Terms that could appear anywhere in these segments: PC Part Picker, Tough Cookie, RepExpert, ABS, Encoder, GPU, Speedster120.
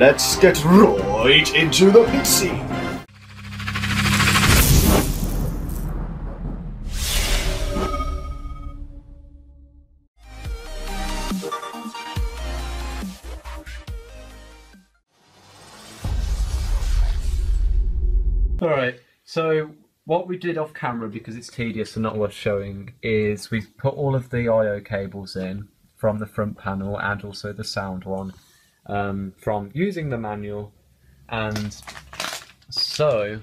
Let's get right into the pixie. All right, so what we did off camera, because it's tedious and not worth showing, is we've put all of the I/O cables in from the front panel and also the sound one from using the manual. And so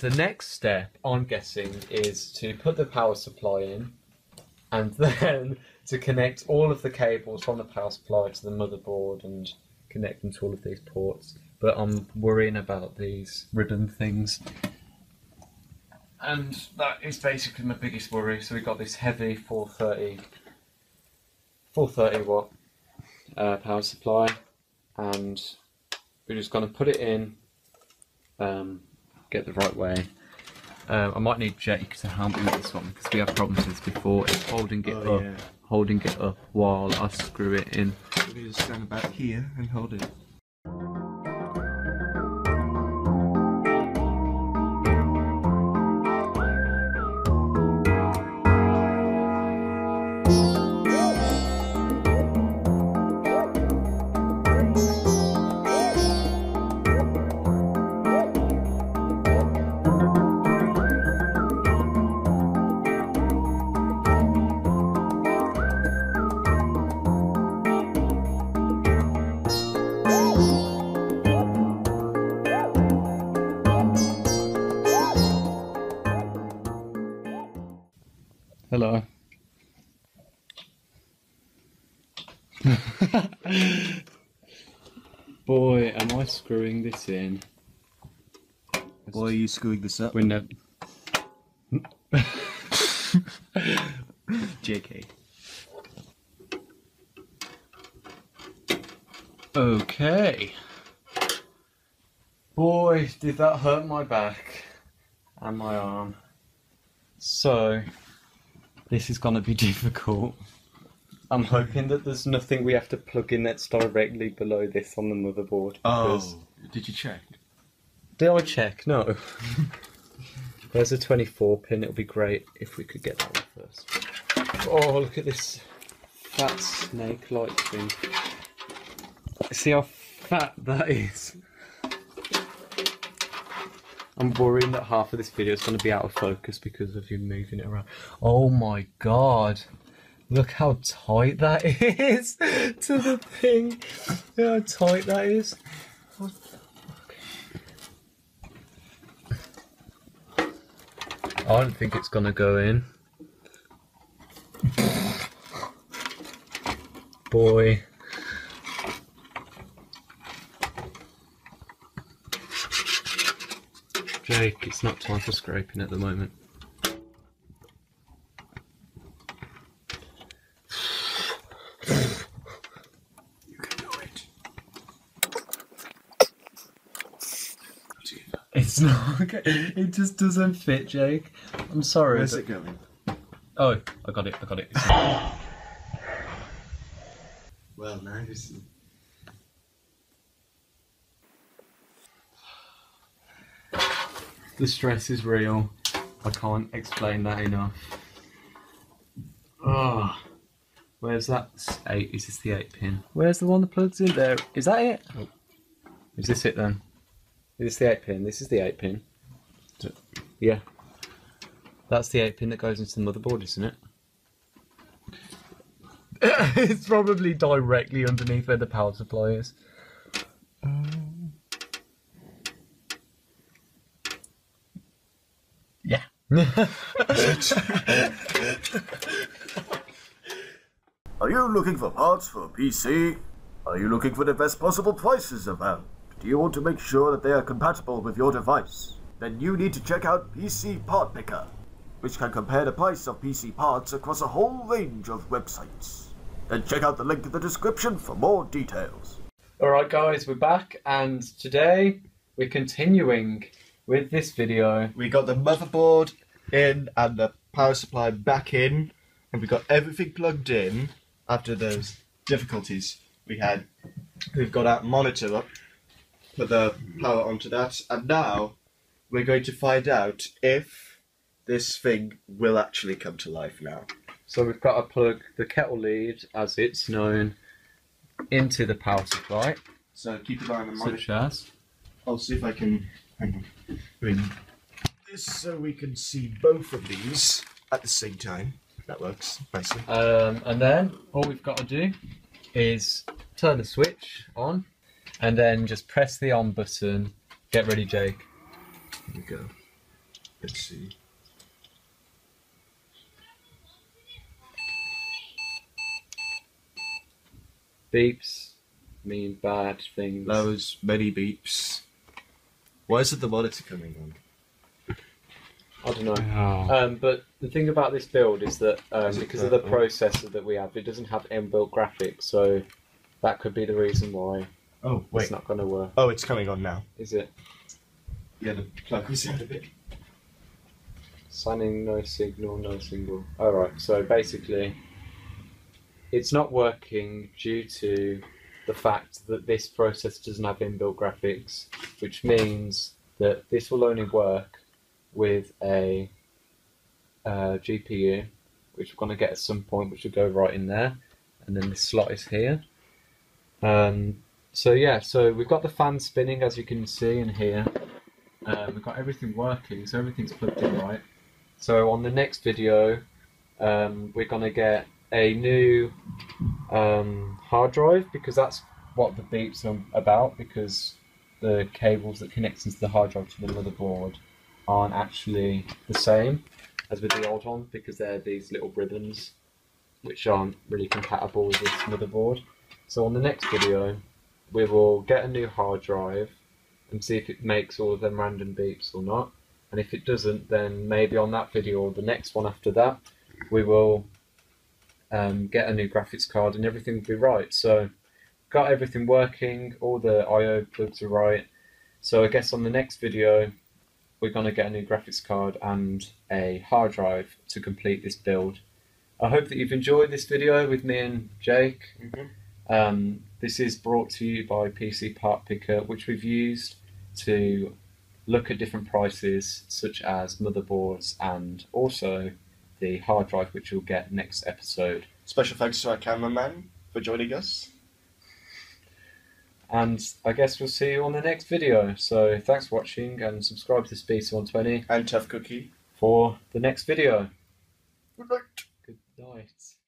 the next step, I'm guessing, is to put the power supply in and then to connect all of the cables from the power supply to the motherboard and connect them to all of these ports. But I'm worrying about these ribbon things. And that is basically my biggest worry. So we got this heavy 430 watt power supply, and we're just going to put it in, get the right way. I might need Jake to help me with this one because we have problems with this before. It's holding it up, yeah. Holding it up while I screw it in. We just stand about here and hold it. Hello. Boy, am I screwing this in. Why are you screwing this up? We're never... JK. Okay. Boy, did that hurt my back and my arm. So... this is going to be difficult. I'm hoping that there's nothing we have to plug in that's directly below this on the motherboard. Oh, did you check? Did I check? No. There's a 24 pin, it'll be great if we could get that one first. Oh, look at this fat snake-like thing. See how fat that is? I'm worrying that half of this video is going to be out of focus because of you moving it around. Oh my god, look how tight that is to the thing. Look how tight that is. What the fuck? I don't think it's going to go in. Boy. Jake, it's not time for scraping at the moment. You can do it. It's not okay. It just doesn't fit, Jake. I'm sorry. Where's it going? Oh, I got it. Well, now this is... the stress is real. I can't explain that enough. Oh, where's that 8? Is this the 8 pin? Where's the one that plugs in there? Is that it? Oh. Is this it then? Is this the 8 pin? This is the 8 pin. Yeah. That's the 8 pin that goes into the motherboard, isn't it? It's probably directly underneath where the power supply is. Are you looking for parts for a PC? Are you looking for the best possible prices around? Do you want to make sure that they are compatible with your device? Then you need to check out PC Part Picker, which can compare the price of PC parts across a whole range of websites. Then check out the link in the description for more details. Alright guys, we're back, and today we're continuing with this video. We got the motherboard in and the power supply back in, and we got everything plugged in after those difficulties we had we've got our monitor up, put the power onto that, and now we're going to find out if this thing will actually come to life now. So we've got to plug the kettle lead, as it's known, into the power supply. So keep an eye on the monitor. Such as? I'll see if I can bring this so we can see both of these at the same time. That works nicely. And then all we've got to do is turn the switch on and then just press the on button. Get ready, Jake. Here we go. Let's see. Beeps mean bad things. Those many beeps. Why is it the monitor coming on? I don't know. Oh. But the thing about this build is that because of the processor that we have, it doesn't have inbuilt graphics, so that could be the reason why. Oh, wait. It's not going to work. Oh, it's coming on now. Is it? Yeah, the plug is out a bit. Signing no signal, no single. Alright, so basically, it's not working due to the fact that this processor doesn't have inbuilt graphics, which means that this will only work with a GPU, which we're going to get at some point, which will go right in there, and then this slot is here. So yeah, so we've got the fan spinning, as you can see in here. We've got everything working, so everything's plugged in right. So on the next video, we're going to get a new hard drive, because that's what the beeps are about, because the cables that connect into the hard drive to the motherboard aren't actually the same as with the old one, because they're these little ribbons which aren't really compatible with this motherboard. So on the next video we will get a new hard drive and see if it makes all of them random beeps or not, and if it doesn't, then maybe on that video or the next one after that we will get a new graphics card and everything will be right. So got everything working, all the IO plugs are right, so I guess on the next video we're going to get a new graphics card and a hard drive to complete this build. I hope that you've enjoyed this video with me and Jake. This is brought to you by PC Part Picker, which we've used to look at different prices such as motherboards and also the hard drive, which you'll get next episode. Special thanks to our cameraman for joining us. And I guess we'll see you on the next video. So thanks for watching, and subscribe to Speedster120 and Tough Cookie for the next video. Good night. Good night.